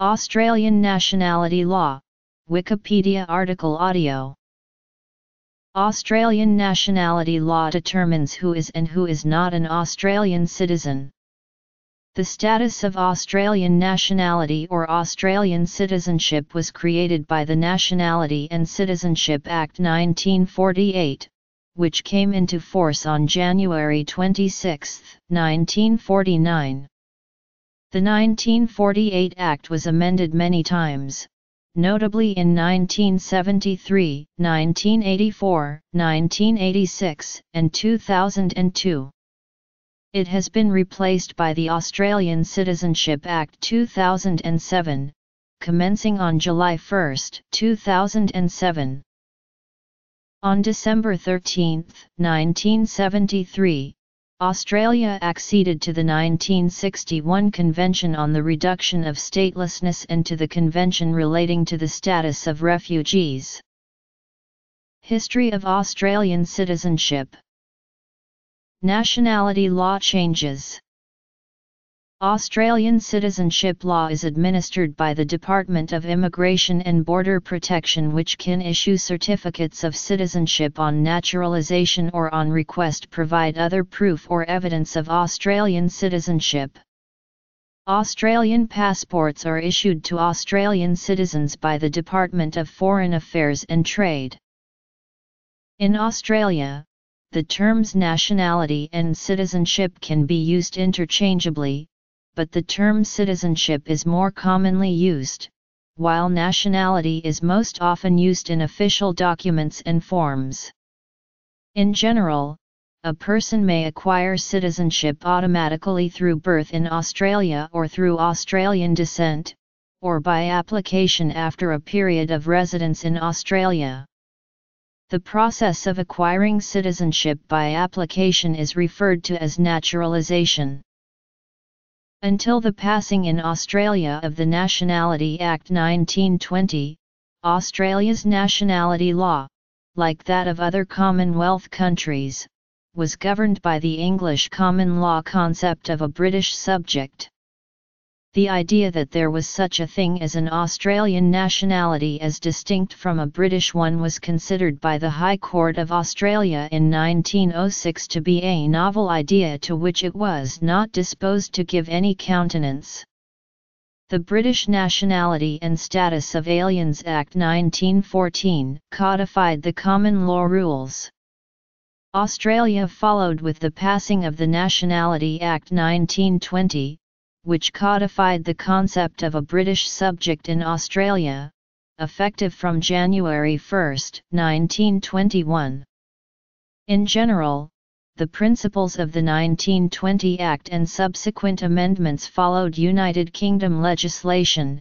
Australian Nationality Law, Wikipedia article audio. Australian nationality law determines who is and who is not an Australian citizen. The status of Australian nationality or Australian citizenship was created by the Nationality and Citizenship Act 1948, which came into force on January 26, 1949. The 1948 Act was amended many times, notably in 1973, 1984, 1986, and 2002. It has been replaced by the Australian Citizenship Act 2007, commencing on July 1, 2007. On December 13, 1973, Australia acceded to the 1961 Convention on the Reduction of Statelessness and to the Convention relating to the Status of Refugees. History of Australian citizenship. Nationality law changes. Australian citizenship law is administered by the Department of Immigration and Border Protection, which can issue certificates of citizenship on naturalisation or, on request, provide other proof or evidence of Australian citizenship. Australian passports are issued to Australian citizens by the Department of Foreign Affairs and Trade. In Australia, the terms nationality and citizenship can be used interchangeably, but the term citizenship is more commonly used, while nationality is most often used in official documents and forms. In general, a person may acquire citizenship automatically through birth in Australia or through Australian descent, or by application after a period of residence in Australia. The process of acquiring citizenship by application is referred to as naturalisation. Until the passing in Australia of the Nationality Act 1920, Australia's nationality law, like that of other Commonwealth countries, was governed by the English common law concept of a British subject. The idea that there was such a thing as an Australian nationality as distinct from a British one was considered by the High Court of Australia in 1906 to be a novel idea to which it was not disposed to give any countenance. The British Nationality and Status of Aliens Act 1914 codified the common law rules. Australia followed with the passing of the Nationality Act 1920, which codified the concept of a British subject in Australia, effective from January 1, 1921. In general, the principles of the 1920 Act and subsequent amendments followed United Kingdom legislation,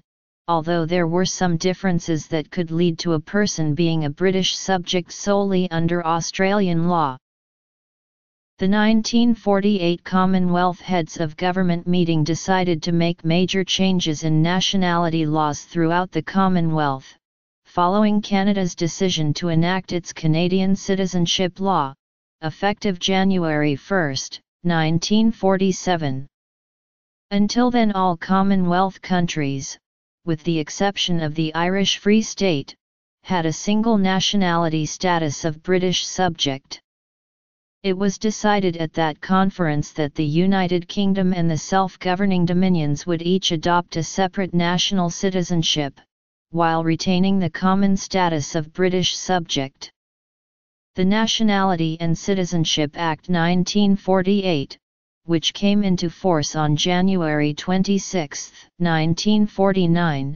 although there were some differences that could lead to a person being a British subject solely under Australian law. The 1948 Commonwealth Heads of Government meeting decided to make major changes in nationality laws throughout the Commonwealth, following Canada's decision to enact its Canadian Citizenship Law, effective January 1, 1947. Until then, all Commonwealth countries, with the exception of the Irish Free State, had a single nationality status of British subject. It was decided at that conference that the United Kingdom and the self-governing dominions would each adopt a separate national citizenship, while retaining the common status of British subject. The Nationality and Citizenship Act 1948, which came into force on January 26, 1949,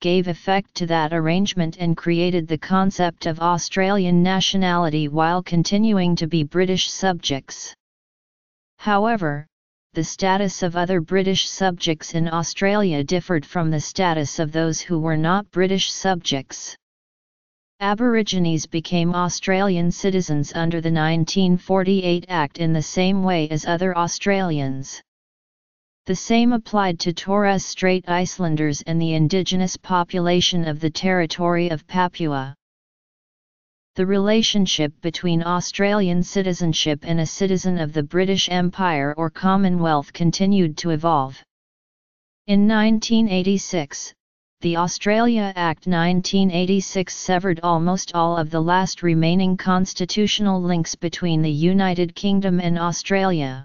gave effect to that arrangement and created the concept of Australian nationality while continuing to be British subjects. However, the status of other British subjects in Australia differed from the status of those who were not British subjects. Aborigines became Australian citizens under the 1948 Act in the same way as other Australians. The same applied to Torres Strait Islanders and the indigenous population of the territory of Papua. The relationship between Australian citizenship and a citizen of the British Empire or Commonwealth continued to evolve. In 1986, the Australia Act 1986 severed almost all of the last remaining constitutional links between the United Kingdom and Australia.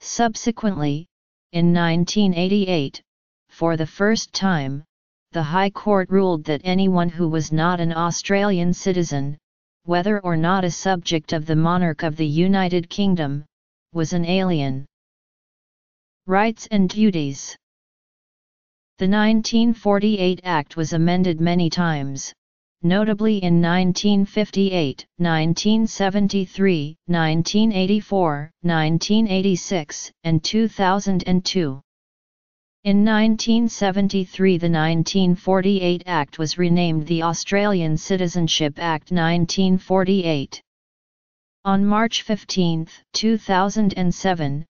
Subsequently, in 1988, for the first time, the High Court ruled that anyone who was not an Australian citizen, whether or not a subject of the monarch of the United Kingdom, was an alien. Rights and duties. The 1948 Act was amended many times, notably in 1958, 1973, 1984, 1986, and 2002. In 1973, the 1948 Act was renamed the Australian Citizenship Act 1948. On March 15, 2007,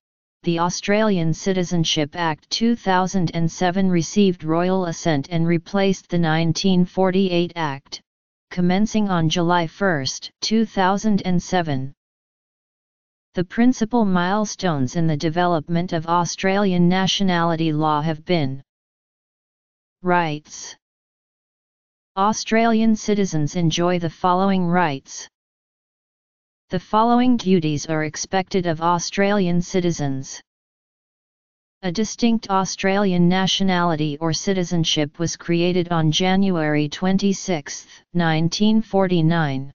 the Australian Citizenship Act 2007 received royal assent and replaced the 1948 Act, commencing on July 1, 2007. The principal milestones in the development of Australian nationality law have been: Rights. Australian citizens enjoy the following rights. The following duties are expected of Australian citizens. A distinct Australian nationality or citizenship was created on January 26, 1949.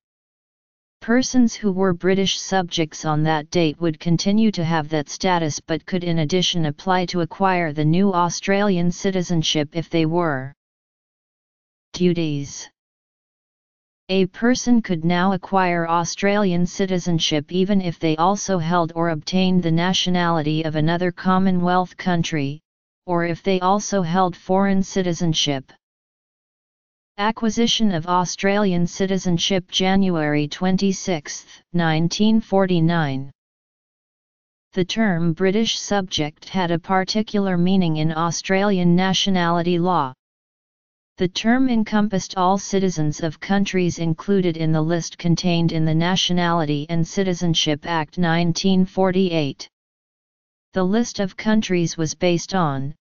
Persons who were British subjects on that date would continue to have that status but could in addition apply to acquire the new Australian citizenship if they were. Duties. A person could now acquire Australian citizenship even if they also held or obtained the nationality of another Commonwealth country, or if they also held foreign citizenship. Acquisition of Australian citizenship, January 26, 1949. The term British subject had a particular meaning in Australian nationality law. The term encompassed all citizens of countries included in the list contained in the Nationality and Citizenship Act 1948. The list of countries was based on,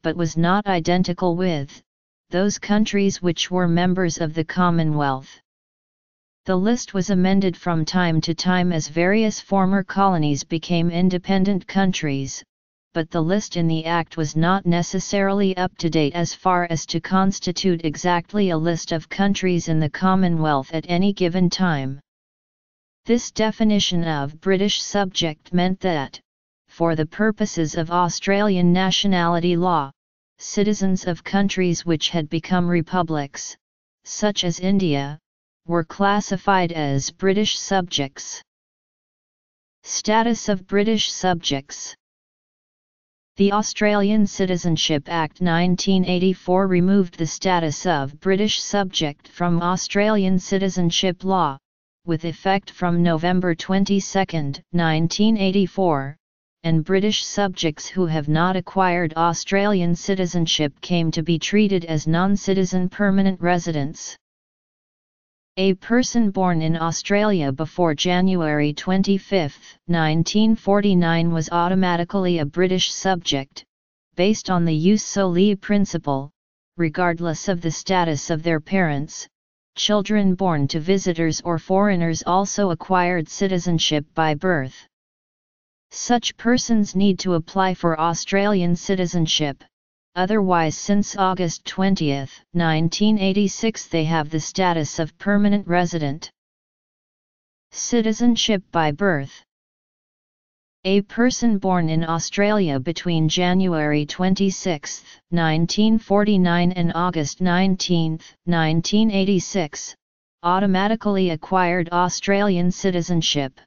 but was not identical with, those countries which were members of the Commonwealth. The list was amended from time to time as various former colonies became independent countries, but the list in the Act was not necessarily up to date as far as to constitute exactly a list of countries in the Commonwealth at any given time. This definition of British subject meant that, for the purposes of Australian nationality law, citizens of countries which had become republics, such as India, were classified as British subjects. Status of British subjects. The Australian Citizenship Act 1984 removed the status of British subject from Australian citizenship law, with effect from November 22, 1984, and British subjects who have not acquired Australian citizenship came to be treated as non-citizen permanent residents. A person born in Australia before January 25, 1949 was automatically a British subject, based on the jus soli principle, regardless of the status of their parents. Children born to visitors or foreigners also acquired citizenship by birth. Such persons need to apply for Australian citizenship. Otherwise, since August 20, 1986, they have the status of permanent resident. Citizenship by birth. A person born in Australia between January 26, 1949 and August 19, 1986, automatically acquired Australian citizenship.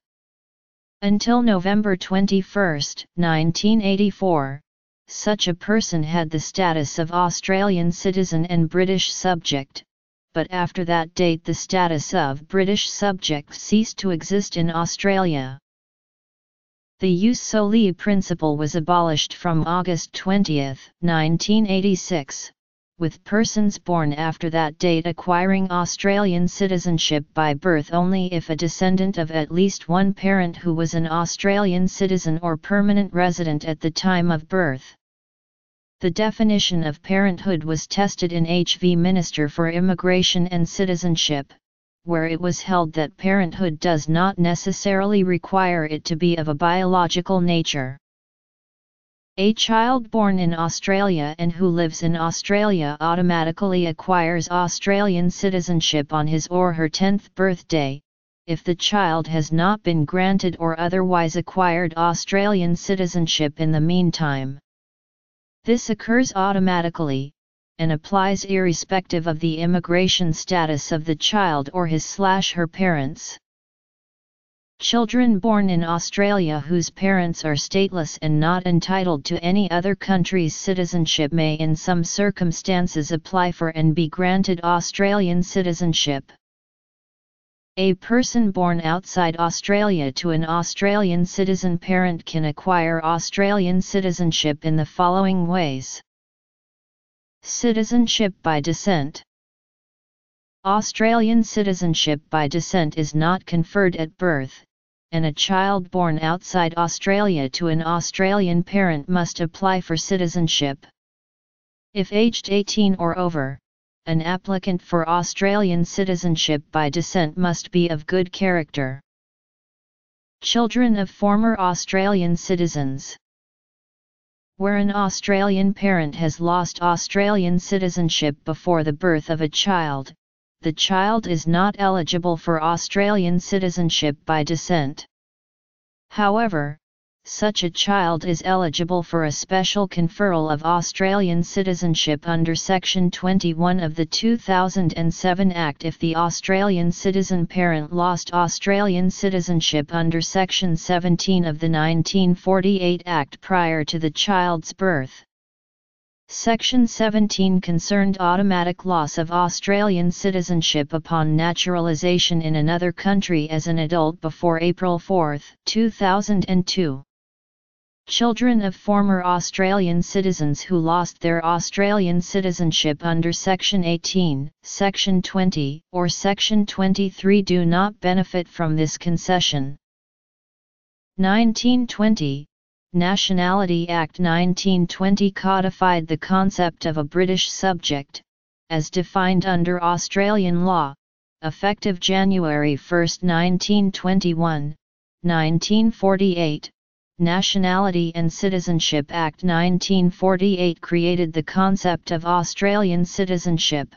Until November 21, 1984, such a person had the status of Australian citizen and British subject, but after that date the status of British subject ceased to exist in Australia. The jus soli principle was abolished from August 20, 1986, with persons born after that date acquiring Australian citizenship by birth only if a descendant of at least one parent who was an Australian citizen or permanent resident at the time of birth. the definition of parenthood was tested in HV Minister for Immigration and Citizenship, where it was held that parenthood does not necessarily require it to be of a biological nature. A child born in Australia and who lives in Australia automatically acquires Australian citizenship on his or her 10th birthday, if the child has not been granted or otherwise acquired Australian citizenship in the meantime. This occurs automatically, and applies irrespective of the immigration status of the child or his/her parents. Children born in Australia whose parents are stateless and not entitled to any other country's citizenship may in some circumstances apply for and be granted Australian citizenship. A person born outside Australia to an Australian citizen parent can acquire Australian citizenship in the following ways. Citizenship by descent. Australian citizenship by descent is not conferred at birth, and a child born outside Australia to an Australian parent must apply for citizenship. If aged 18 or over, an applicant for Australian citizenship by descent must be of good character. Children of former Australian citizens. Where an Australian parent has lost Australian citizenship before the birth of a child, the child is not eligible for Australian citizenship by descent. However, such a child is eligible for a special conferral of Australian citizenship under Section 21 of the 2007 Act if the Australian citizen parent lost Australian citizenship under Section 17 of the 1948 Act prior to the child's birth. Section 17 concerned automatic loss of Australian citizenship upon naturalisation in another country as an adult before April 4, 2002. Children of former Australian citizens who lost their Australian citizenship under Section 18, Section 20, or Section 23 do not benefit from this concession. 1920 Nationality Act 1920 codified the concept of a British subject, as defined under Australian law, effective January 1, 1921, 1948. Nationality and Citizenship Act 1948 created the concept of Australian citizenship,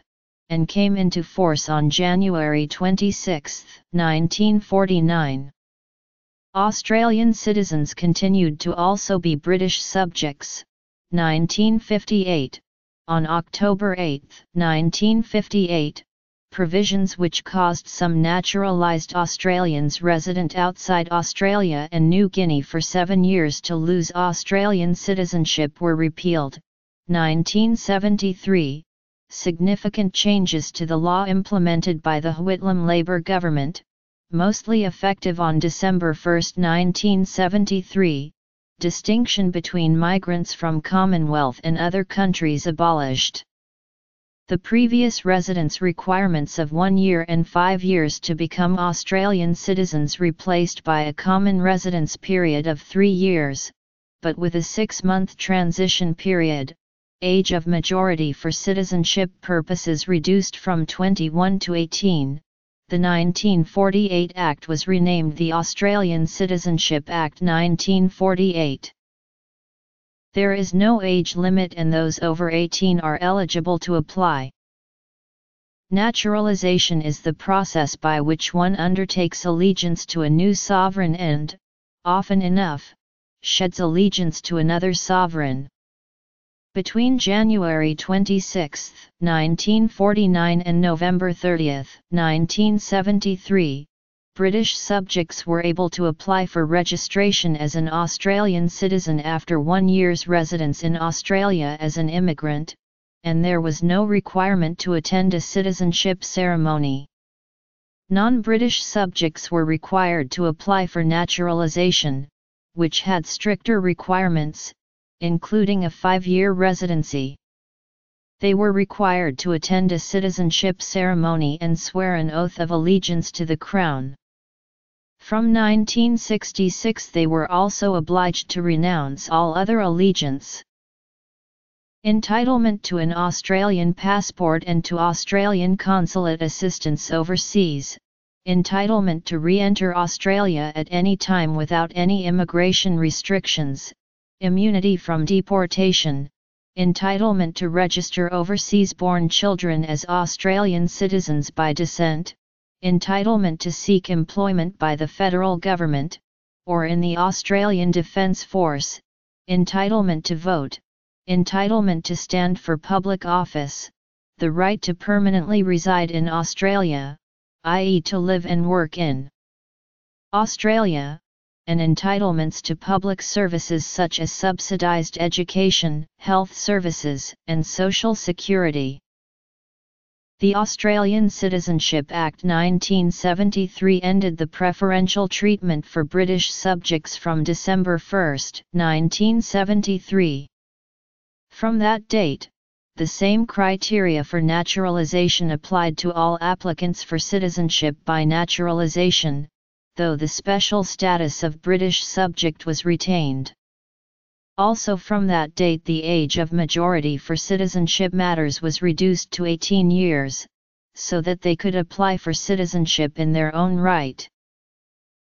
and came into force on January 26, 1949. Australian citizens continued to also be British subjects, 1958. On October 8, 1958, provisions which caused some naturalised Australians resident outside Australia and New Guinea for 7 years to lose Australian citizenship were repealed, 1973. Significant changes to the law implemented by the Whitlam Labor government, mostly effective on December 1, 1973, distinction between migrants from Commonwealth and other countries abolished. The previous residence requirements of 1 year and 5 years to become Australian citizens replaced by a common residence period of 3 years, but with a 6-month transition period, age of majority for citizenship purposes reduced from 21 to 18. The 1948 Act was renamed the Australian Citizenship Act 1948. There is no age limit and those over 18 are eligible to apply. Naturalisation is the process by which one undertakes allegiance to a new sovereign and, often enough, sheds allegiance to another sovereign. Between January 26, 1949 and November 30, 1973, British subjects were able to apply for registration as an Australian citizen after 1 year's residence in Australia as an immigrant, and there was no requirement to attend a citizenship ceremony. Non-British subjects were required to apply for naturalisation, which had stricter requirements, including a 5-year residency. They were required to attend a citizenship ceremony and swear an oath of allegiance to the Crown. From 1966 they were also obliged to renounce all other allegiance. Entitlement to an Australian passport and to Australian consulate assistance overseas. Entitlement to re-enter Australia at any time without any immigration restrictions. Immunity from deportation. Entitlement to register overseas-born children as Australian citizens by descent. Entitlement to seek employment by the federal government, or in the Australian Defence Force. Entitlement to vote. Entitlement to stand for public office. The right to permanently reside in Australia, i.e. to live and work in Australia, and entitlements to public services such as subsidised education, health services, and social security. The Australian Citizenship Act 1973 ended the preferential treatment for British subjects from December 1, 1973. From that date, the same criteria for naturalisation applied to all applicants for citizenship by naturalisation, though the special status of British subject was retained. Also from that date the age of majority for citizenship matters was reduced to 18 years, so that they could apply for citizenship in their own right.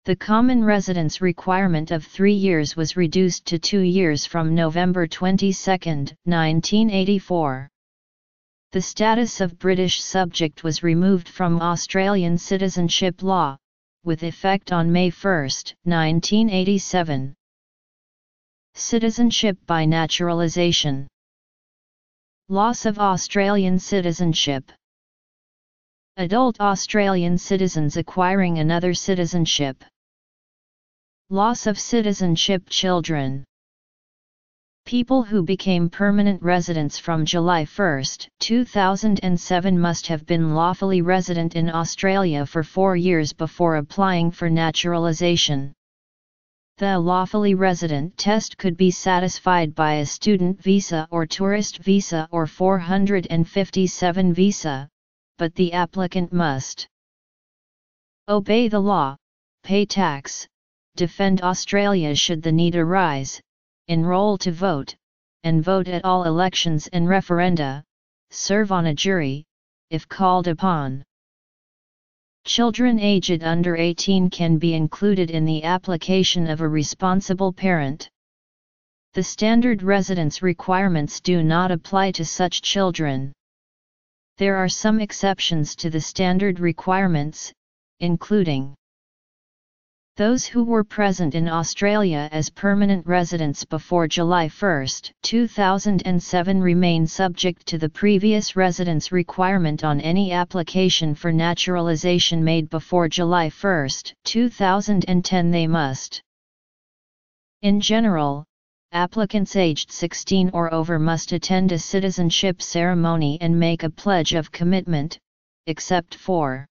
The common residence requirement of 3 years was reduced to 2 years from November 22, 1984. The status of British subject was removed from Australian citizenship law, with effect on May 1, 1987. Citizenship by naturalisation. Loss of Australian citizenship. Adult Australian citizens acquiring another citizenship. Loss of citizenship. Children. People who became permanent residents from July 1, 2007 must have been lawfully resident in Australia for 4 years before applying for naturalisation. The lawfully resident test could be satisfied by a student visa or tourist visa or 457 visa, but the applicant must obey the law, pay tax, defend Australia should the need arise, enroll to vote, and vote at all elections and referenda, serve on a jury, if called upon. Children aged under 18 can be included in the application of a responsible parent. The standard residence requirements do not apply to such children. There are some exceptions to the standard requirements, including those who were present in Australia as permanent residents before July 1, 2007 remain subject to the previous residence requirement on any application for naturalisation made before July 1, 2010 they must. In general, applicants aged 16 or over must attend a citizenship ceremony and make a pledge of commitment, except for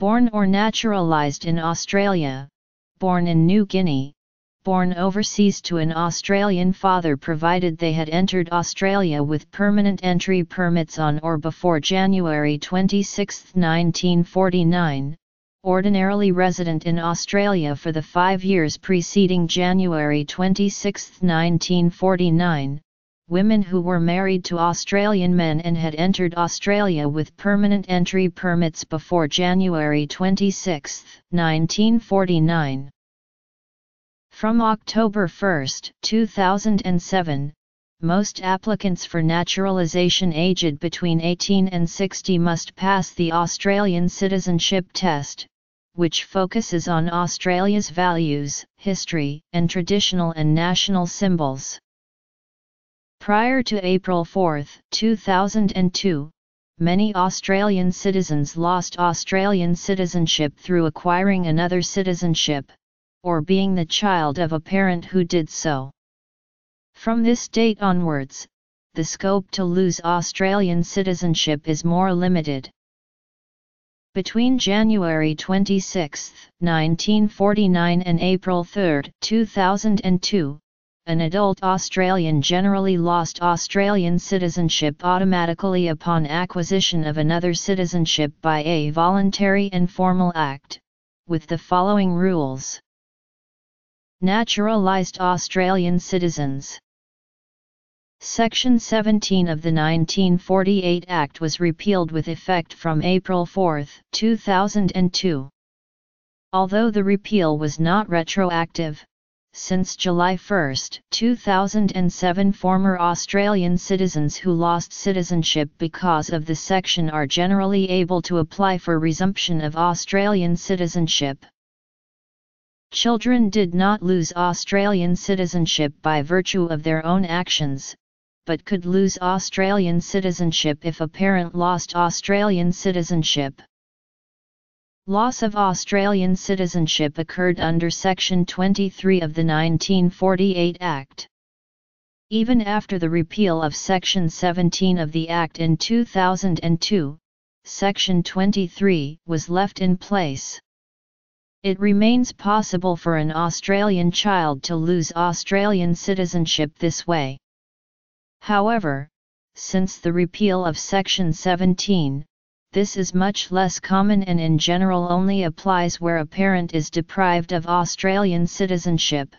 born or naturalised in Australia, born in New Guinea, born overseas to an Australian father provided they had entered Australia with permanent entry permits on or before January 26, 1949, ordinarily resident in Australia for the 5 years preceding January 26, 1949, women who were married to Australian men and had entered Australia with permanent entry permits before January 26, 1949. From October 1, 2007, most applicants for naturalisation aged between 18 and 60 must pass the Australian Citizenship Test, which focuses on Australia's values, history, and traditional and national symbols. Prior to April 4, 2002, many Australian citizens lost Australian citizenship through acquiring another citizenship, or being the child of a parent who did so. From this date onwards, the scope to lose Australian citizenship is more limited. Between January 26, 1949 and April 3, 2002, an adult Australian generally lost Australian citizenship automatically upon acquisition of another citizenship by a voluntary and formal act, with the following rules. Naturalised Australian citizens. Section 17 of the 1948 Act was repealed with effect from April 4, 2002. Although the repeal was not retroactive, since July 1, 2007 former Australian citizens who lost citizenship because of the section are generally able to apply for resumption of Australian citizenship. Children did not lose Australian citizenship by virtue of their own actions, but could lose Australian citizenship if a parent lost Australian citizenship. Loss of Australian citizenship occurred under Section 23 of the 1948 Act. Even after the repeal of Section 17 of the Act in 2002, Section 23 was left in place. It remains possible for an Australian child to lose Australian citizenship this way. However, since the repeal of Section 17, this is much less common and in general only applies where a parent is deprived of Australian citizenship,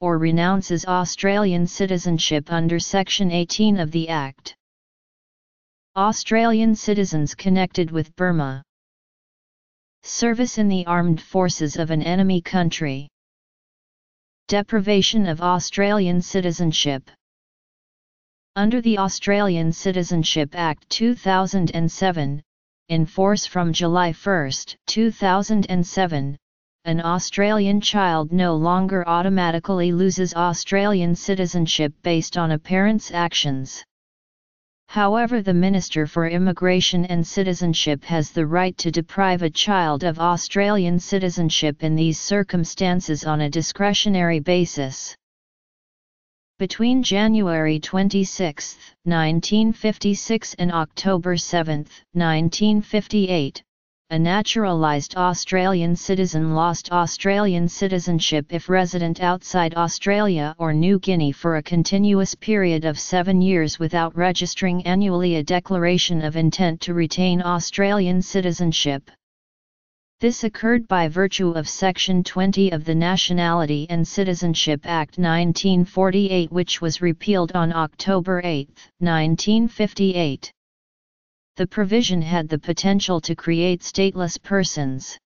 or renounces Australian citizenship under Section 18 of the Act. Australian citizens connected with Burma. Service in the armed forces of an enemy country. Deprivation of Australian citizenship. Under the Australian Citizenship Act 2007, in force from July 1, 2007, an Australian child no longer automatically loses Australian citizenship based on a parent's actions. However, the Minister for Immigration and Citizenship has the right to deprive a child of Australian citizenship in these circumstances on a discretionary basis. Between January 26, 1956 and October 7, 1958, a naturalised Australian citizen lost Australian citizenship if resident outside Australia or New Guinea for a continuous period of 7 years without registering annually a declaration of intent to retain Australian citizenship. This occurred by virtue of Section 20 of the Nationality and Citizenship Act 1948, which was repealed on October 8, 1958. The provision had the potential to create stateless persons.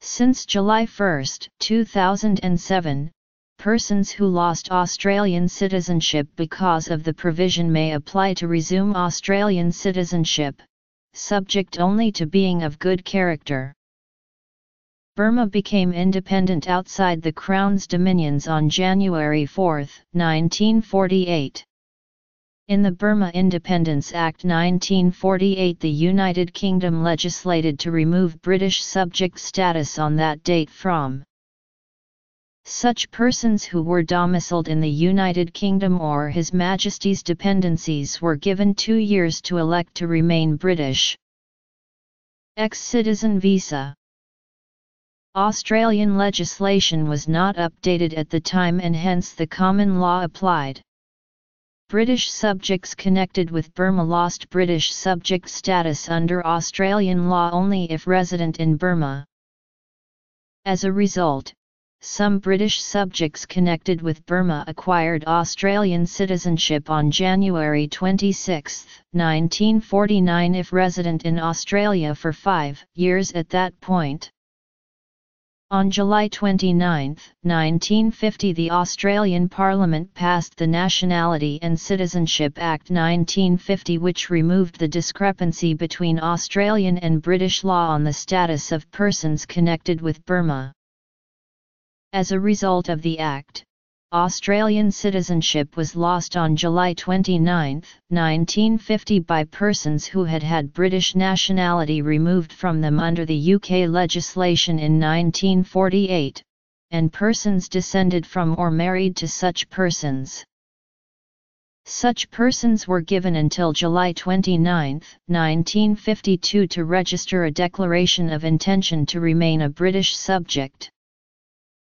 Since July 1, 2007, persons who lost Australian citizenship because of the provision may apply to resume Australian citizenship, subject only to being of good character. Burma became independent outside the Crown's dominions on January 4, 1948. In the Burma Independence Act 1948, the United Kingdom legislated to remove British subject status on that date from such persons who were domiciled in the United Kingdom or His Majesty's dependencies were given 2 years to elect to remain British. Ex-citizen visa. Australian legislation was not updated at the time and hence the common law applied. British subjects connected with Burma lost British subject status under Australian law only if resident in Burma. As a result, some British subjects connected with Burma acquired Australian citizenship on January 26, 1949 if resident in Australia for 5 years at that point. On July 29, 1950, the Australian Parliament passed the Nationality and Citizenship Act 1950, which removed the discrepancy between Australian and British law on the status of persons connected with Burma. As a result of the Act, Australian citizenship was lost on July 29, 1950 by persons who had had British nationality removed from them under the UK legislation in 1948, and persons descended from or married to such persons. Such persons were given until July 29, 1952 to register a declaration of intention to remain a British subject.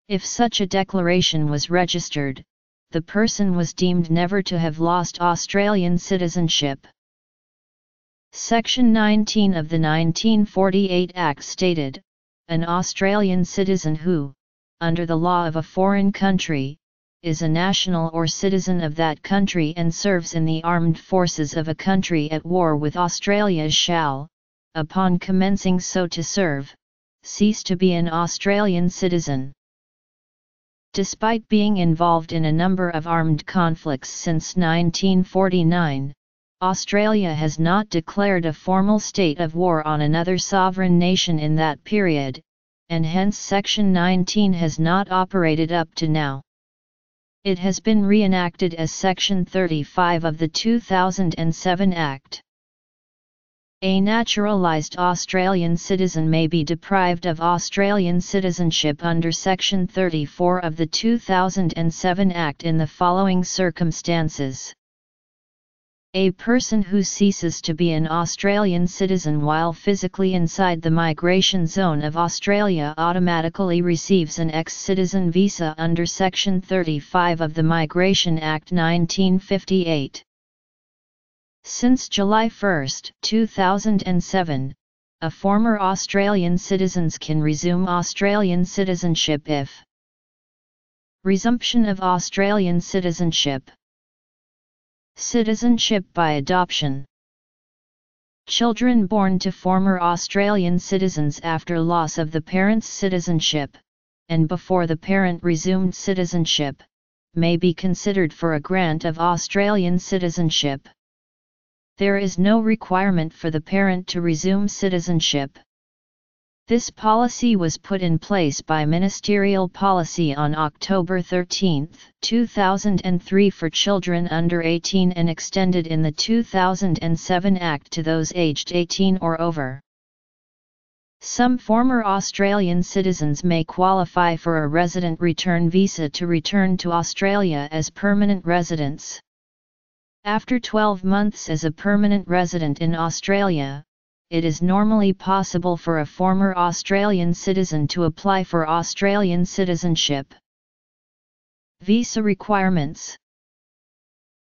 If such a declaration was registered, the person was deemed never to have lost Australian citizenship. Section 19 of the 1948 Act stated, "An Australian citizen who, under the law of a foreign country, is a national or citizen of that country and serves in the armed forces of a country at war with Australia shall, upon commencing so to serve, cease to be an Australian citizen. Despite being involved in a number of armed conflicts since 1949, Australia has not declared a formal state of war on another sovereign nation in that period, and hence Section 19 has not operated up to now. It has been reenacted as Section 35 of the 2007 Act. A naturalised Australian citizen may be deprived of Australian citizenship under Section 34 of the 2007 Act in the following circumstances. A person who ceases to be an Australian citizen while physically inside the migration zone of Australia automatically receives an ex-citizen visa under Section 35 of the Migration Act 1958. Since July 1, 2007, a former Australian citizens can resume Australian citizenship if resumption of Australian citizenship, citizenship by adoption. Children born to former Australian citizens after loss of the parent's citizenship, and before the parent resumed citizenship, may be considered for a grant of Australian citizenship. There is no requirement for the parent to resume citizenship. This policy was put in place by Ministerial Policy on October 13, 2003 for children under 18 and extended in the 2007 Act to those aged 18 or over. Some former Australian citizens may qualify for a resident return visa to return to Australia as permanent residents. After 12 months as a permanent resident in Australia, it is normally possible for a former Australian citizen to apply for Australian citizenship. Visa requirements.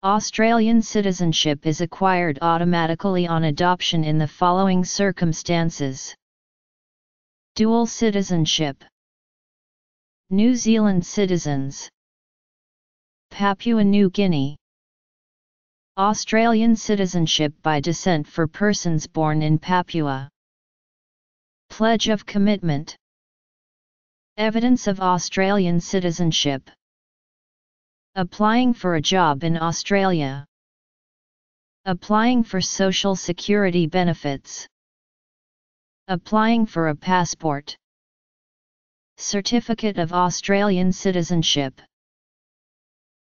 Australian citizenship is acquired automatically on adoption in the following circumstances. Dual citizenship. New Zealand citizens. Papua New Guinea. Australian citizenship by descent for persons born in Papua. Pledge of commitment. Evidence of Australian citizenship. Applying for a job in Australia. Applying for social security benefits. Applying for a passport. Certificate of Australian citizenship.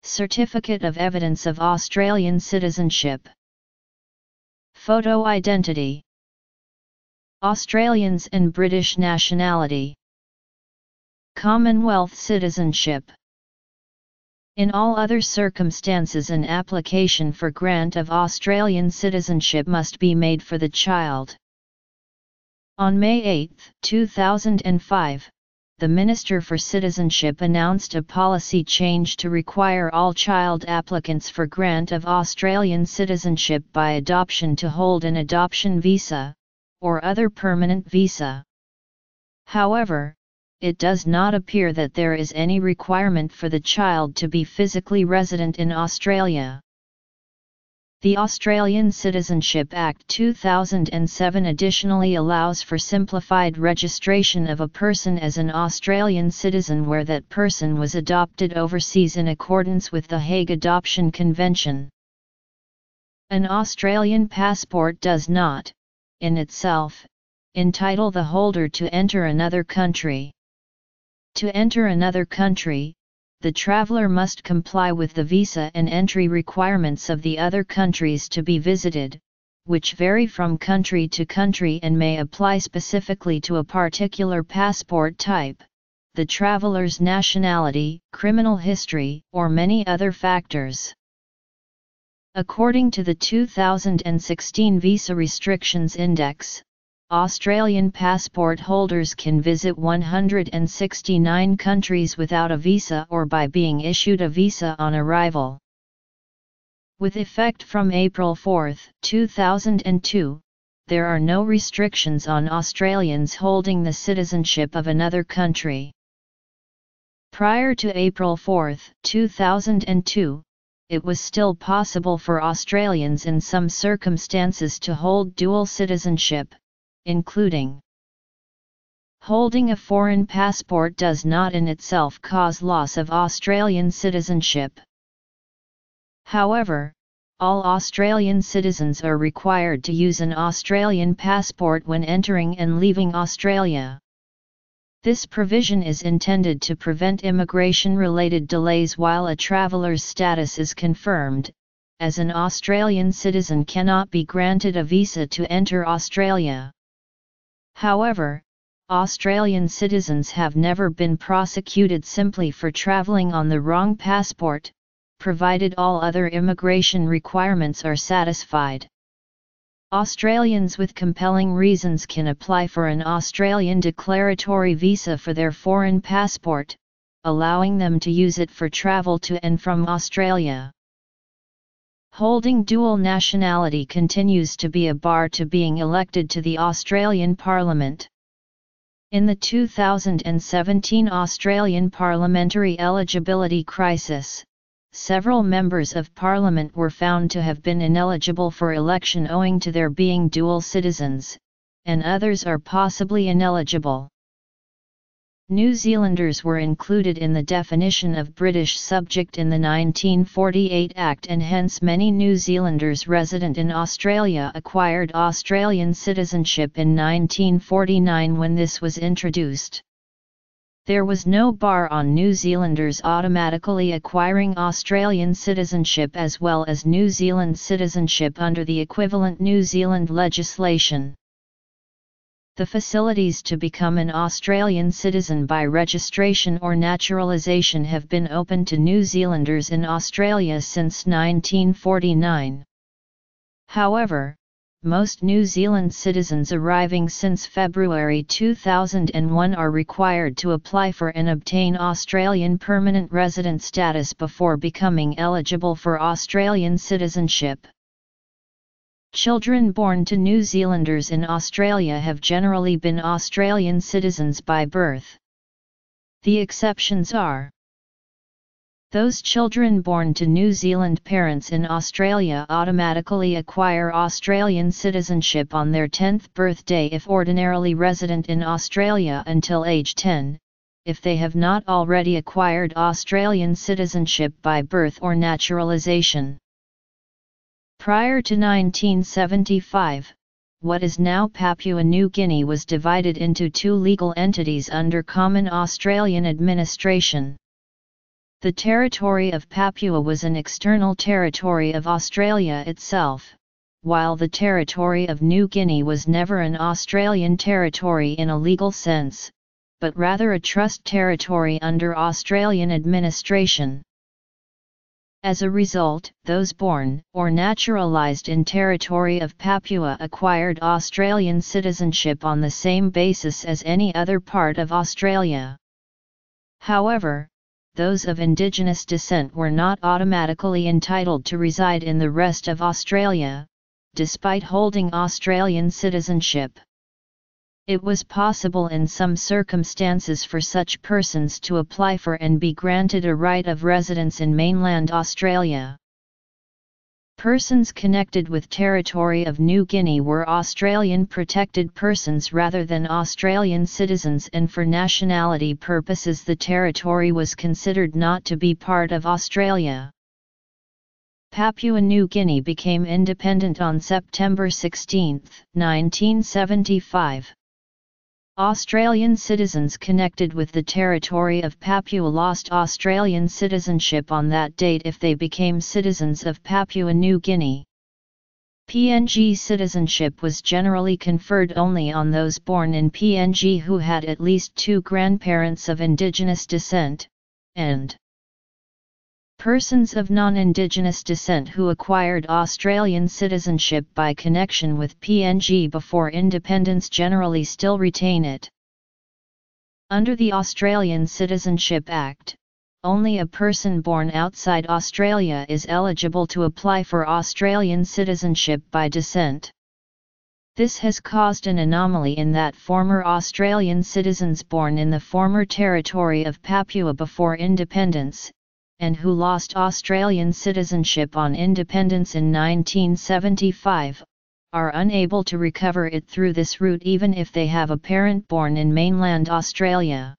Certificate of Evidence of Australian Citizenship. Photo Identity. Australians and British Nationality. Commonwealth Citizenship. In all other circumstances, an application for grant of Australian citizenship must be made for the child. On May 8, 2005, the Minister for Citizenship announced a policy change to require all child applicants for grant of Australian citizenship by adoption to hold an adoption visa, or other permanent visa. However, it does not appear that there is any requirement for the child to be physically resident in Australia. The Australian Citizenship Act 2007 additionally allows for simplified registration of a person as an Australian citizen where that person was adopted overseas in accordance with the Hague Adoption Convention. An Australian passport does not, in itself, entitle the holder to enter another country. To enter another country, the traveler must comply with the visa and entry requirements of the other countries to be visited, which vary from country to country and may apply specifically to a particular passport type, the traveler's nationality, criminal history, or many other factors. According to the 2016 Visa Restrictions Index, Australian passport holders can visit 169 countries without a visa or by being issued a visa on arrival. With effect from April 4, 2002, there are no restrictions on Australians holding the citizenship of another country. Prior to April 4, 2002, it was still possible for Australians in some circumstances to hold dual citizenship, including holding a foreign passport does not in itself cause loss of Australian citizenship. However, all Australian citizens are required to use an Australian passport when entering and leaving Australia. This provision is intended to prevent immigration-related delays while a traveller's status is confirmed, as an Australian citizen cannot be granted a visa to enter Australia. However, Australian citizens have never been prosecuted simply for travelling on the wrong passport, provided all other immigration requirements are satisfied. Australians with compelling reasons can apply for an Australian declaratory visa for their foreign passport, allowing them to use it for travel to and from Australia. Holding dual nationality continues to be a bar to being elected to the Australian Parliament. In the 2017 Australian parliamentary eligibility crisis, several members of parliament were found to have been ineligible for election owing to their being dual citizens, and others are possibly ineligible. New Zealanders were included in the definition of British subject in the 1948 Act, and hence many New Zealanders resident in Australia acquired Australian citizenship in 1949 when this was introduced. There was no bar on New Zealanders automatically acquiring Australian citizenship as well as New Zealand citizenship under the equivalent New Zealand legislation. The facilities to become an Australian citizen by registration or naturalisation have been open to New Zealanders in Australia since 1949. However, most New Zealand citizens arriving since February 2001 are required to apply for and obtain Australian permanent resident status before becoming eligible for Australian citizenship. Children born to New Zealanders in Australia have generally been Australian citizens by birth. The exceptions are those children born to New Zealand parents in Australia automatically acquire Australian citizenship on their 10th birthday if ordinarily resident in Australia until age 10, if they have not already acquired Australian citizenship by birth or naturalisation. Prior to 1975, what is now Papua New Guinea was divided into two legal entities under common Australian administration. The territory of Papua was an external territory of Australia itself, while the territory of New Guinea was never an Australian territory in a legal sense, but rather a trust territory under Australian administration. As a result, those born or naturalised in territory of Papua acquired Australian citizenship on the same basis as any other part of Australia. However, those of Indigenous descent were not automatically entitled to reside in the rest of Australia, despite holding Australian citizenship. It was possible in some circumstances for such persons to apply for and be granted a right of residence in mainland Australia. Persons connected with territory of New Guinea were Australian protected persons rather than Australian citizens, and for nationality purposes the territory was considered not to be part of Australia. Papua New Guinea became independent on September 16, 1975. Australian citizens connected with the territory of Papua lost Australian citizenship on that date if they became citizens of Papua New Guinea. PNG citizenship was generally conferred only on those born in PNG who had at least two grandparents of Indigenous descent, and persons of non-Indigenous descent who acquired Australian citizenship by connection with PNG before independence generally still retain it. Under the Australian Citizenship Act, only a person born outside Australia is eligible to apply for Australian citizenship by descent. This has caused an anomaly in that former Australian citizens born in the former territory of Papua before independence, and who lost Australian citizenship on independence in 1975, are unable to recover it through this route even if they have a parent born in mainland Australia.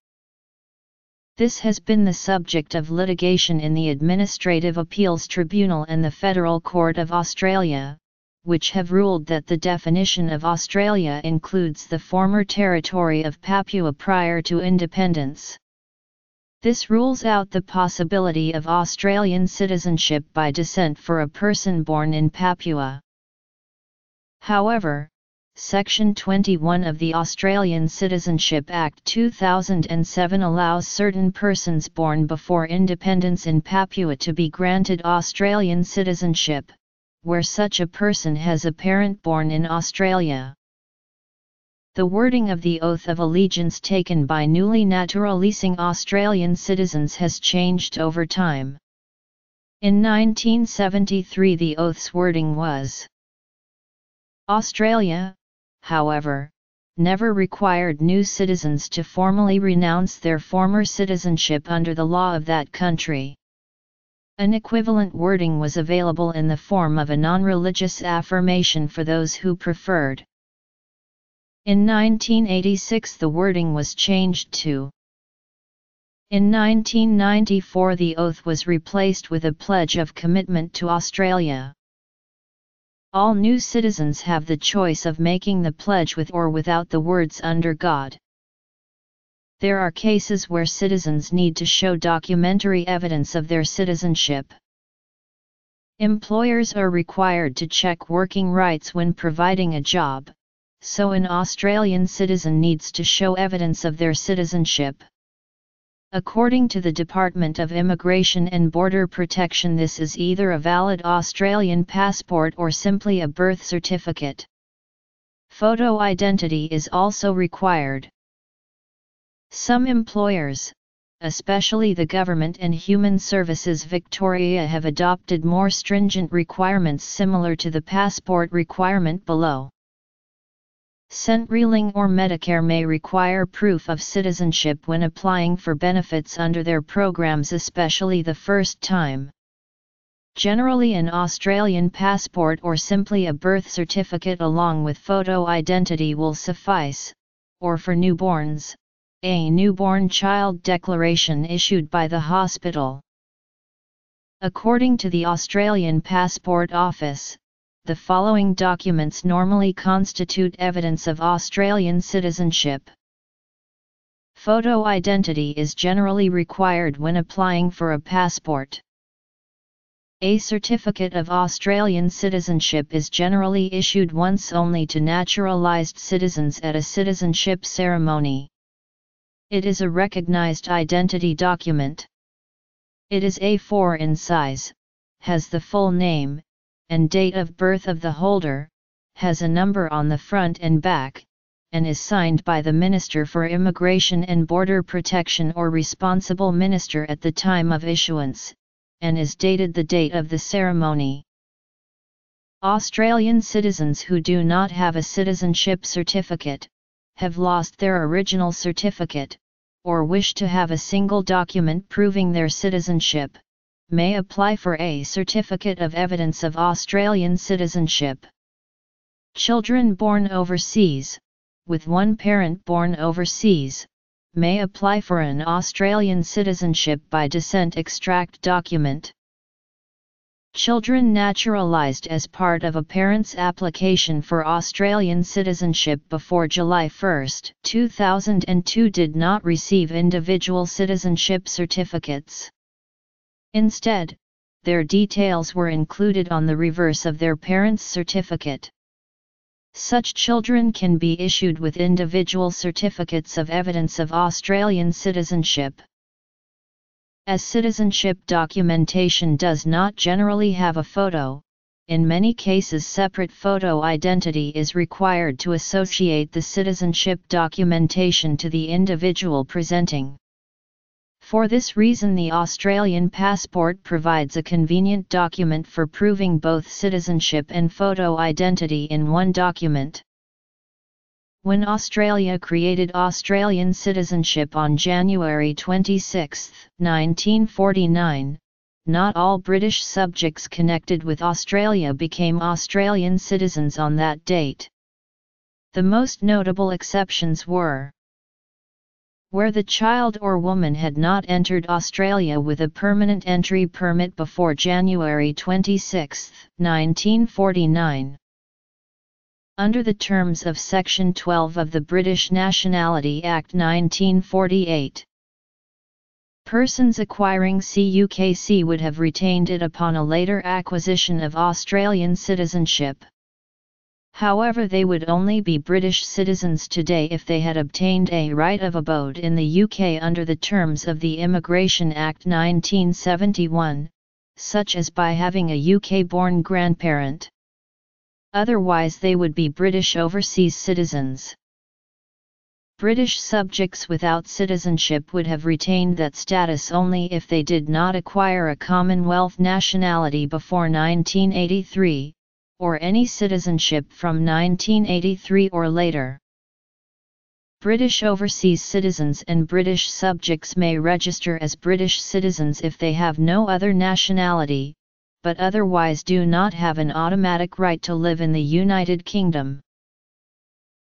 This has been the subject of litigation in the Administrative Appeals Tribunal and the Federal Court of Australia, which have ruled that the definition of Australia includes the former territory of Papua prior to independence. This rules out the possibility of Australian citizenship by descent for a person born in Papua. However, Section 21 of the Australian Citizenship Act 2007 allows certain persons born before independence in Papua to be granted Australian citizenship, where such a person has a parent born in Australia. The wording of the oath of allegiance taken by newly naturalising Australian citizens has changed over time. In 1973 the oath's wording was, Australia, however, never required new citizens to formally renounce their former citizenship under the law of that country. An equivalent wording was available in the form of a non-religious affirmation for those who preferred. In 1986 the wording was changed to. In 1994 the oath was replaced with a pledge of commitment to Australia. All new citizens have the choice of making the pledge with or without the words under God. There are cases where citizens need to show documentary evidence of their citizenship. Employers are required to check working rights when providing a job, so an Australian citizen needs to show evidence of their citizenship. According to the Department of Immigration and Border Protection, this is either a valid Australian passport or simply a birth certificate. Photo identity is also required. Some employers, especially the Government and Human Services Victoria, have adopted more stringent requirements similar to the passport requirement below. Centrelink or Medicare may require proof of citizenship when applying for benefits under their programs, especially the first time. Generally an Australian passport or simply a birth certificate along with photo identity will suffice, or for newborns, a newborn child declaration issued by the hospital. According to the Australian Passport Office, the following documents normally constitute evidence of Australian citizenship. Photo identity is generally required when applying for a passport. A certificate of Australian citizenship is generally issued once only to naturalised citizens at a citizenship ceremony. It is a recognized identity document. It is A4 in size, has the full name and date of birth of the holder, has a number on the front and back, and is signed by the Minister for Immigration and Border Protection or responsible minister at the time of issuance, and is dated the date of the ceremony. Australian citizens who do not have a citizenship certificate, have lost their original certificate, or wish to have a single document proving their citizenship, may apply for a Certificate of Evidence of Australian Citizenship. Children born overseas, with one parent born overseas, may apply for an Australian Citizenship by Descent Extract document. Children naturalised as part of a parent's application for Australian citizenship before July 1, 2002 did not receive individual citizenship certificates. Instead, their details were included on the reverse of their parents' certificate. Such children can be issued with individual certificates of evidence of Australian citizenship. As citizenship documentation does not generally have a photo, in many cases separate photo identity is required to associate the citizenship documentation to the individual presenting. For this reason the Australian passport provides a convenient document for proving both citizenship and photo identity in one document. when Australia created Australian citizenship on January 26, 1949, not all British subjects connected with Australia became Australian citizens on that date. The most notable exceptions were where the child or woman had not entered Australia with a permanent entry permit before January 26, 1949. Under the terms of Section 12 of the British Nationality Act 1948, persons acquiring CUKC would have retained it upon a later acquisition of Australian citizenship. However, they would only be British citizens today if they had obtained a right of abode in the UK under the terms of the Immigration Act 1971, such as by having a UK-born grandparent. Otherwise they would be British overseas citizens. British subjects without citizenship would have retained that status only if they did not acquire a Commonwealth nationality before 1983, or any citizenship from 1983 or later. British overseas citizens and British subjects may register as British citizens if they have no other nationality, but otherwise do not have an automatic right to live in the United Kingdom.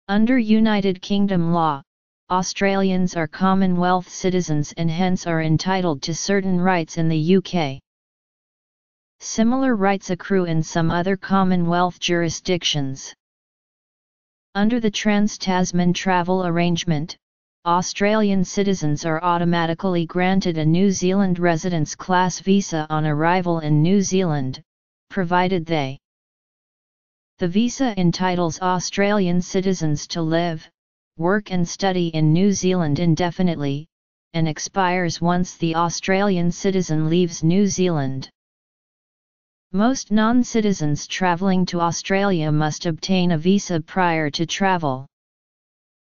Under United Kingdom law, Australians are Commonwealth citizens and hence are entitled to certain rights in the UK. Similar rights accrue in some other Commonwealth jurisdictions. Under the Trans-Tasman Travel Arrangement, Australian citizens are automatically granted a New Zealand residence class visa on arrival in New Zealand, provided they The visa entitles Australian citizens to live, work and study in New Zealand indefinitely, and expires once the Australian citizen leaves New Zealand. Most non-citizens travelling to Australia must obtain a visa prior to travel.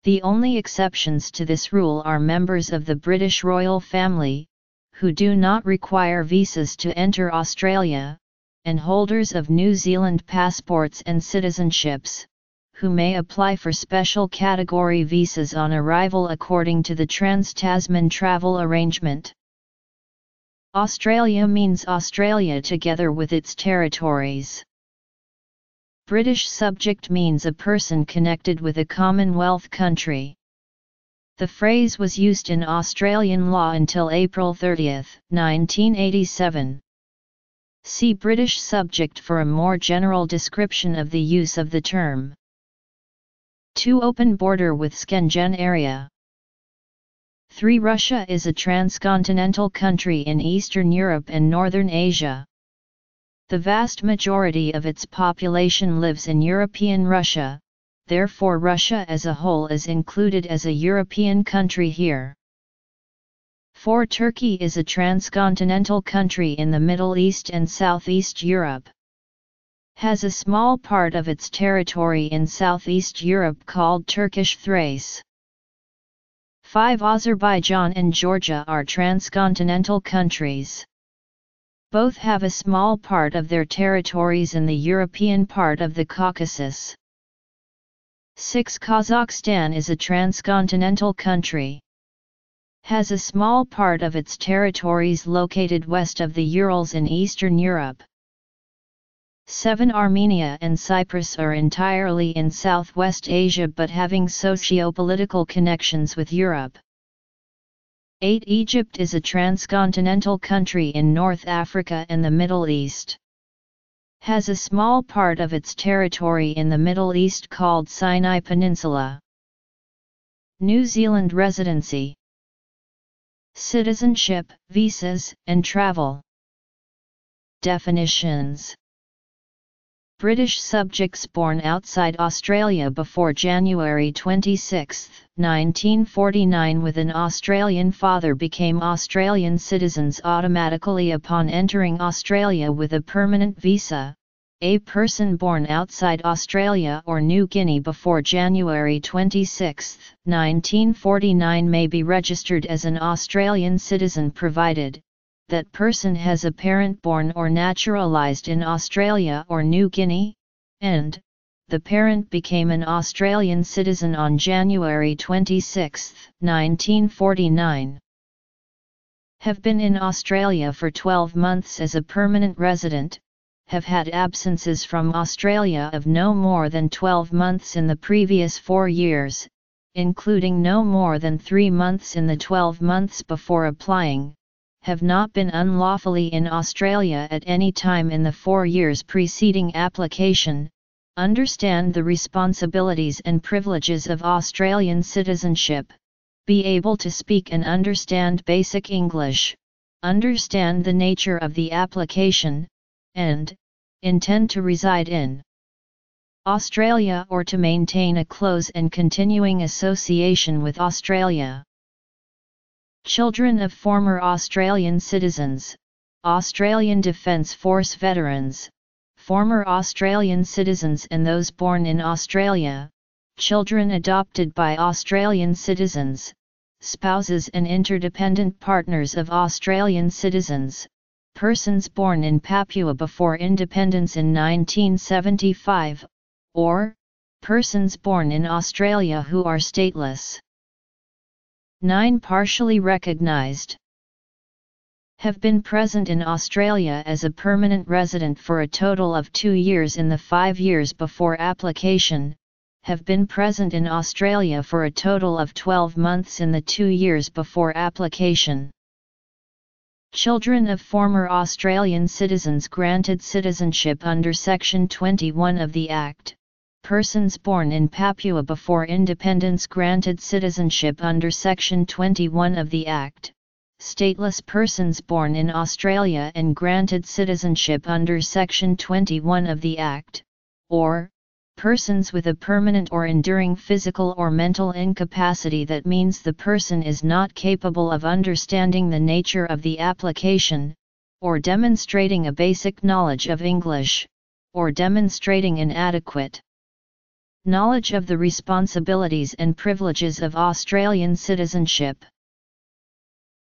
The only exceptions to this rule are members of the British royal family, who do not require visas to enter Australia, and holders of New Zealand passports and citizenships, who may apply for special category visas on arrival according to the Trans-Tasman Travel Arrangement. Australia means Australia together with its territories. British subject means a person connected with a Commonwealth country. The phrase was used in Australian law until April 30, 1987. See British subject for a more general description of the use of the term. (2) Open border with Schengen area. (3) Russia is a transcontinental country in Eastern Europe and Northern Asia. The vast majority of its population lives in European Russia, therefore Russia as a whole is included as a European country here. (4) Turkey is a transcontinental country in the Middle East and Southeast Europe. Has a small part of its territory in Southeast Europe called Turkish Thrace. (5) Azerbaijan and Georgia are transcontinental countries. Both have a small part of their territories in the European part of the Caucasus. (6) Kazakhstan is a transcontinental country. Has a small part of its territories located west of the Urals in Eastern Europe. (7) Armenia and Cyprus are entirely in Southwest Asia but having socio-political connections with Europe. (8) Egypt is a transcontinental country in North Africa and the Middle East. Has a small part of its territory in the Middle East called Sinai Peninsula. New Zealand residency. Citizenship, visas, and travel. Definitions. British subjects born outside Australia before January 26, 1949 with an Australian father became Australian citizens automatically upon entering Australia with a permanent visa. A person born outside Australia or New Guinea before January 26, 1949 may be registered as an Australian citizen provided that person has a parent born or naturalised in Australia or New Guinea, and the parent became an Australian citizen on January 26, 1949. Have been in Australia for 12 months as a permanent resident, have had absences from Australia of no more than 12 months in the previous 4 years, including no more than 3 months in the 12 months before applying, have not been unlawfully in Australia at any time in the 4 years preceding application, understand the responsibilities and privileges of Australian citizenship, be able to speak and understand basic English, understand the nature of the application, and intend to reside in Australia or to maintain a close and continuing association with Australia. Children of former Australian citizens, Australian Defence Force veterans, former Australian citizens and those born in Australia, children adopted by Australian citizens, spouses and interdependent partners of Australian citizens, persons born in Papua before independence in 1975, or persons born in Australia who are stateless. 9. Partially recognised. Have been present in Australia as a permanent resident for a total of 2 years in the 5 years before application, have been present in Australia for a total of 12 months in the 2 years before application. Children of former Australian citizens granted citizenship under Section 21 of the Act, persons born in Papua before independence granted citizenship under Section 21 of the Act, stateless persons born in Australia and granted citizenship under Section 21 of the Act, or persons with a permanent or enduring physical or mental incapacity that means the person is not capable of understanding the nature of the application, or demonstrating a basic knowledge of English, or demonstrating an adequate knowledge of the responsibilities and privileges of Australian citizenship.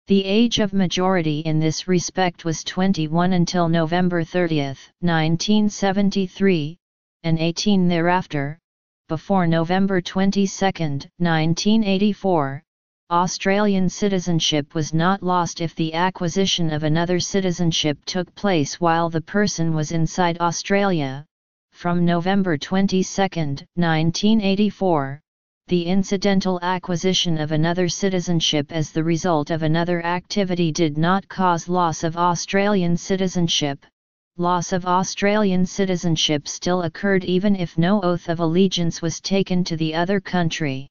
The age of majority in this respect was 21 until November 30, 1973, and 18 thereafter. Before November 22, 1984, Australian citizenship was not lost if the acquisition of another citizenship took place while the person was inside Australia. From November 22, 1984, the incidental acquisition of another citizenship as the result of another activity did not cause loss of Australian citizenship. Loss of Australian citizenship still occurred even if no oath of allegiance was taken to the other country.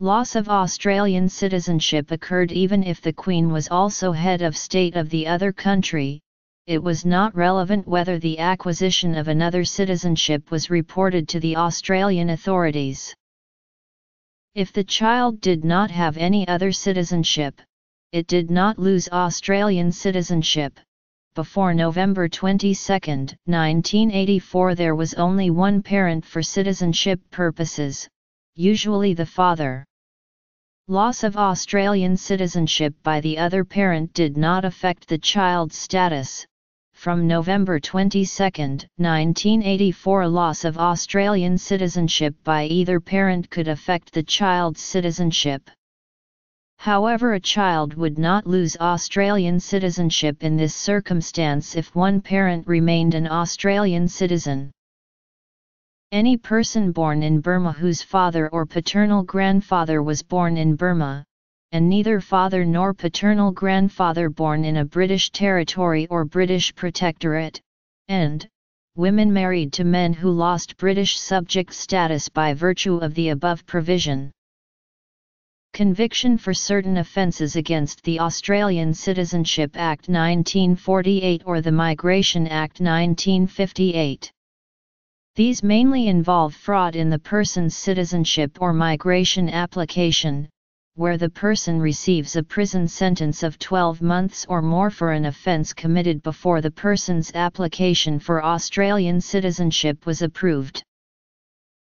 Loss of Australian citizenship occurred even if the Queen was also head of state of the other country. It was not relevant whether the acquisition of another citizenship was reported to the Australian authorities. If the child did not have any other citizenship, it did not lose Australian citizenship. Before November 22, 1984, there was only one parent for citizenship purposes, usually the father. Loss of Australian citizenship by the other parent did not affect the child's status. From November 22, 1984, loss of Australian citizenship by either parent could affect the child's citizenship. However, a child would not lose Australian citizenship in this circumstance if one parent remained an Australian citizen. Any person born in Burma whose father or paternal grandfather was born in Burma, and neither father nor paternal grandfather born in a British territory or British protectorate, and women married to men who lost British subject status by virtue of the above provision. Conviction for certain offences against the Australian Citizenship Act 1948 or the Migration Act 1958. These mainly involve fraud in the person's citizenship or migration application, where the person receives a prison sentence of 12 months or more for an offence committed before the person's application for Australian citizenship was approved.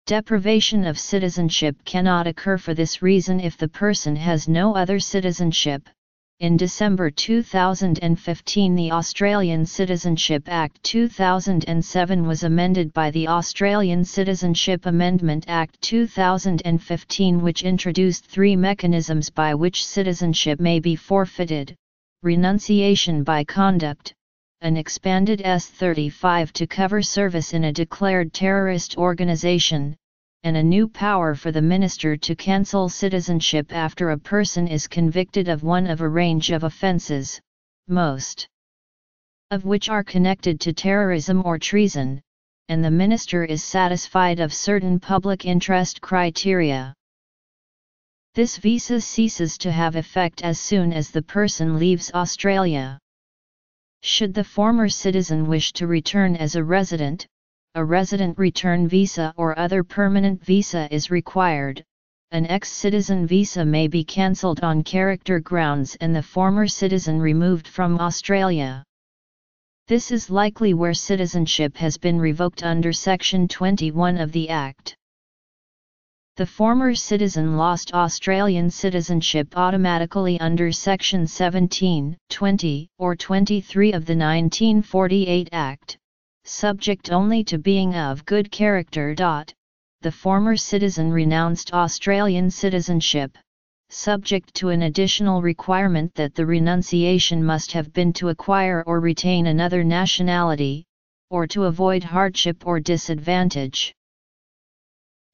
Deprivation of citizenship cannot occur for this reason if the person has no other citizenship, in December 2015 the Australian Citizenship Act 2007 was amended by the Australian Citizenship Amendment Act 2015 which introduced three mechanisms by which citizenship may be forfeited: renunciation by conduct, an expanded S-35 to cover service in a declared terrorist organisation, and a new power for the minister to cancel citizenship after a person is convicted of one of a range of offences, most of which are connected to terrorism or treason, and the minister is satisfied of certain public interest criteria. This visa ceases to have effect as soon as the person leaves Australia. Should the former citizen wish to return as a resident return visa or other permanent visa is required. An ex-citizen visa may be cancelled on character grounds and the former citizen removed from Australia. This is likely where citizenship has been revoked under Section 21 of the Act. The former citizen lost Australian citizenship automatically under Section 17, 20, or 23 of the 1948 Act, subject only to being of good character. The former citizen renounced Australian citizenship, subject to an additional requirement that the renunciation must have been to acquire or retain another nationality, or to avoid hardship or disadvantage.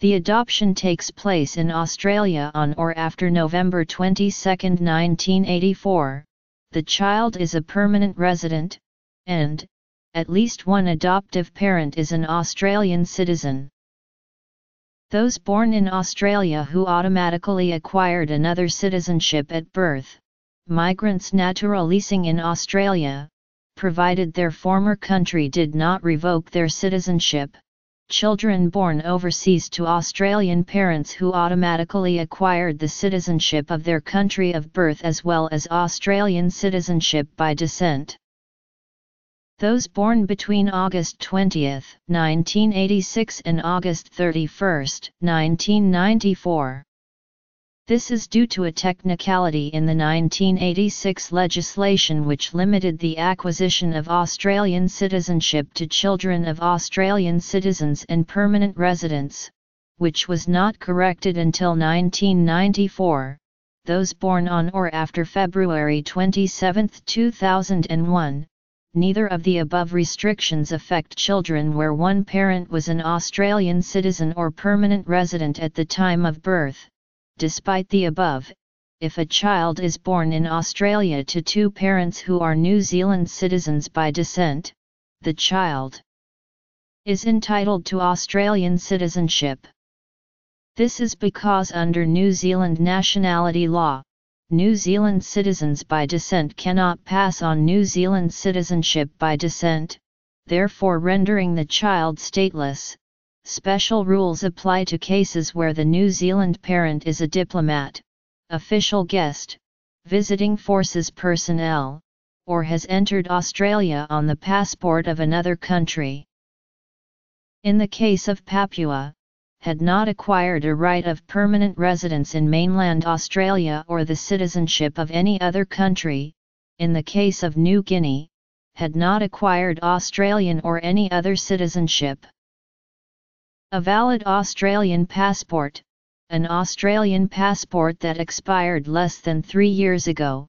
The adoption takes place in Australia on or after November 22, 1984. The child is a permanent resident, and at least one adoptive parent is an Australian citizen. Those born in Australia who automatically acquired another citizenship at birth, migrants naturalising in Australia, provided their former country did not revoke their citizenship, children born overseas to Australian parents who automatically acquired the citizenship of their country of birth as well as Australian citizenship by descent. Those born between August 20, 1986 and August 31, 1994. This is due to a technicality in the 1986 legislation which limited the acquisition of Australian citizenship to children of Australian citizens and permanent residents, which was not corrected until 1994. Those born on or after February 27, 2001. Neither of the above restrictions affect children where one parent was an Australian citizen or permanent resident at the time of birth. Despite the above, if a child is born in Australia to two parents who are New Zealand citizens by descent, the child is entitled to Australian citizenship. This is because under New Zealand nationality law, New Zealand citizens by descent cannot pass on New Zealand citizenship by descent, therefore rendering the child stateless. Special rules apply to cases where the New Zealand parent is a diplomat, official guest, visiting forces personnel, or has entered Australia on the passport of another country. In the case of Papua, had not acquired a right of permanent residence in mainland Australia or the citizenship of any other country, in the case of New Guinea, had not acquired Australian or any other citizenship. A valid Australian passport, an Australian passport that expired less than 3 years ago,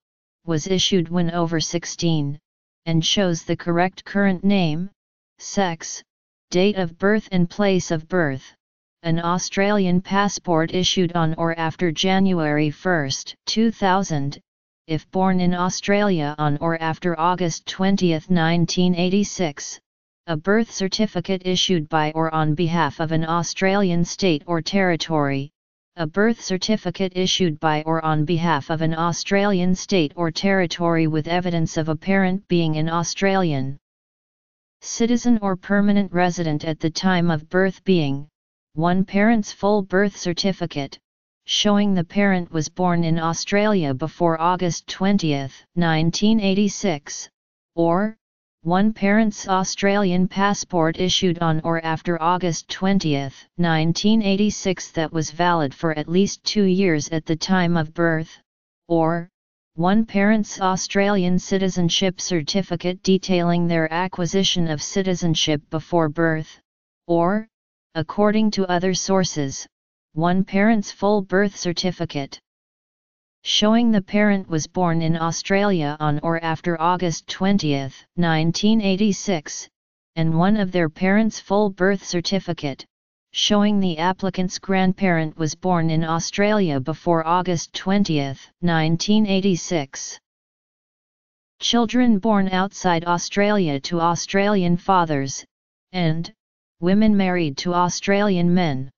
was issued when over 16, and shows the correct current name, sex, date of birth and place of birth. An Australian passport issued on or after January 1, 2000, if born in Australia on or after August 20, 1986, a birth certificate issued by or on behalf of an Australian state or territory, a birth certificate issued by or on behalf of an Australian state or territory with evidence of a parent being an Australian citizen or permanent resident at the time of birth being one parent's full birth certificate, showing the parent was born in Australia before August 20, 1986, or one parent's Australian passport issued on or after August 20, 1986 that was valid for at least 2 years at the time of birth, or One parent's Australian citizenship certificate detailing their acquisition of citizenship before birth, or, according to other sources, one parent's full birth certificate, showing the parent was born in Australia on or after August 20, 1986, and one of their parents' full birth certificate, showing the applicant's grandparent was born in Australia before August 20, 1986. Children born outside Australia to Australian fathers, and women married to Australian men.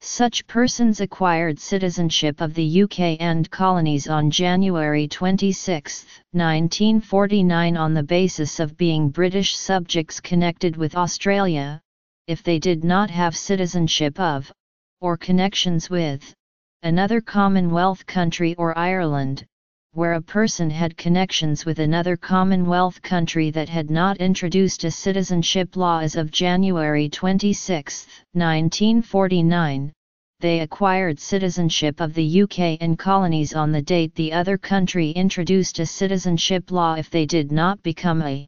Such persons acquired citizenship of the UK and colonies on January 26, 1949 on the basis of being British subjects connected with Australia, if they did not have citizenship of, or connections with, another Commonwealth country or Ireland, where a person had connections with another Commonwealth country that had not introduced a citizenship law as of January 26, 1949, they acquired citizenship of the UK and colonies on the date the other country introduced a citizenship law if they did not become a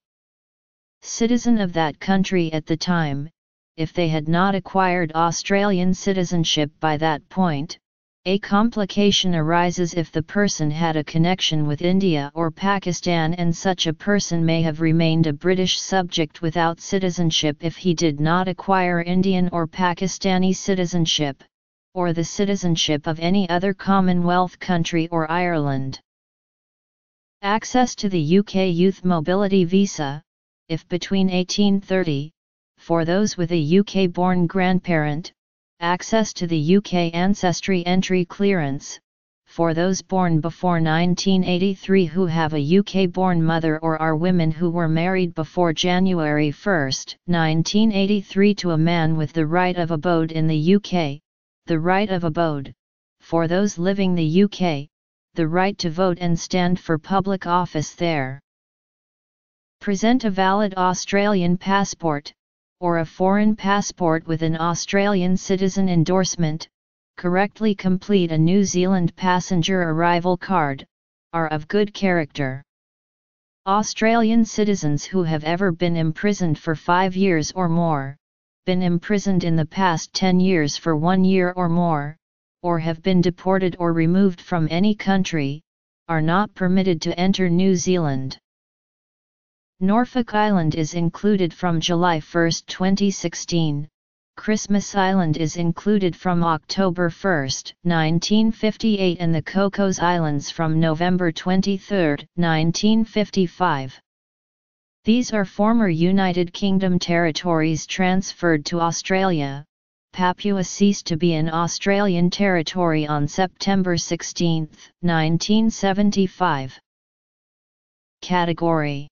citizen of that country at the time, if they had not acquired Australian citizenship by that point. A complication arises if the person had a connection with India or Pakistan, and such a person may have remained a British subject without citizenship if he did not acquire Indian or Pakistani citizenship, or the citizenship of any other Commonwealth country or Ireland. Access to the UK Youth Mobility Visa, if between 1830, for those with a UK-born grandparent, access to the UK Ancestry Entry Clearance, for those born before 1983 who have a UK-born mother or are women who were married before January 1, 1983 to a man with the right of abode in the UK, the right of abode, for those living in the UK, the right to vote and stand for public office there. Present a valid Australian passport, or a foreign passport with an Australian citizen endorsement, correctly complete a New Zealand passenger arrival card, are of good character. Australian citizens who have ever been imprisoned for 5 years or more, been imprisoned in the past 10 years for 1 year or more, or have been deported or removed from any country, are not permitted to enter New Zealand. Norfolk Island is included from July 1, 2016, Christmas Island is included from October 1, 1958, and the Cocos Islands from November 23, 1955. These are former United Kingdom territories transferred to Australia. Papua ceased to be an Australian territory on September 16, 1975. Category.